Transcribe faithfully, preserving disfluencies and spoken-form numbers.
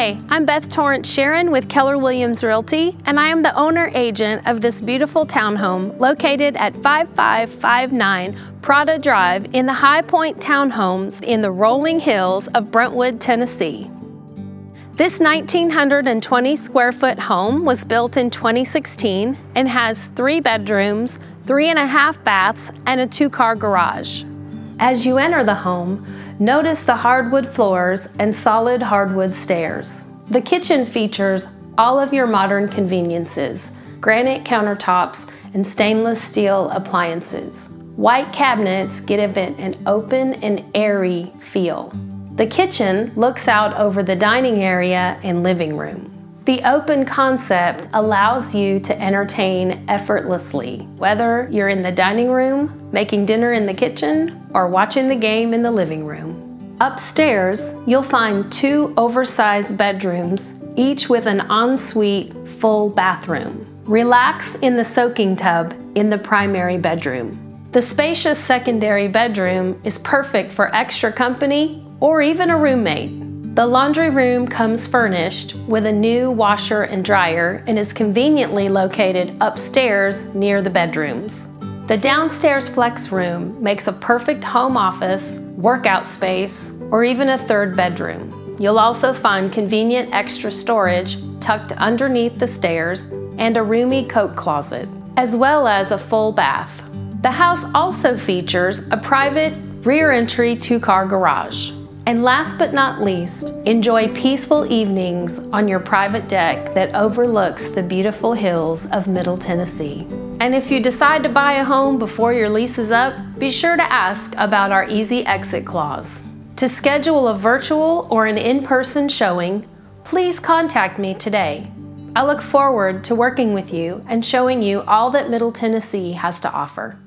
Hi, I'm Beth Torrence Shearon with Keller Williams Realty, and I am the owner agent of this beautiful townhome located at five five five nine Prada Drive in the High Point townhomes in the rolling hills of Brentwood, Tennessee. This one thousand nine hundred twenty square foot home was built in twenty sixteen and has three bedrooms, three and a half baths, and a two-car garage. As you enter the home, notice the hardwood floors and solid hardwood stairs. The kitchen features all of your modern conveniences, granite countertops and stainless steel appliances. White cabinets give it an open and airy feel. The kitchen looks out over the dining area and living room. The open concept allows you to entertain effortlessly, whether you're in the dining room, making dinner in the kitchen, or watching the game in the living room. Upstairs, you'll find two oversized bedrooms, each with an ensuite full bathroom. Relax in the soaking tub in the primary bedroom. The spacious secondary bedroom is perfect for extra company or even a roommate. The laundry room comes furnished with a new washer and dryer and is conveniently located upstairs near the bedrooms. The downstairs flex room makes a perfect home office, workout space, or even a third bedroom. You'll also find convenient extra storage tucked underneath the stairs and a roomy coat closet, as well as a full bath. The house also features a private rear entry two-car garage. And last but not least, enjoy peaceful evenings on your private deck that overlooks the beautiful hills of Middle Tennessee. And if you decide to buy a home before your lease is up, be sure to ask about our easy exit clause. To schedule a virtual or an in-person showing, please contact me today. I look forward to working with you and showing you all that Middle Tennessee has to offer.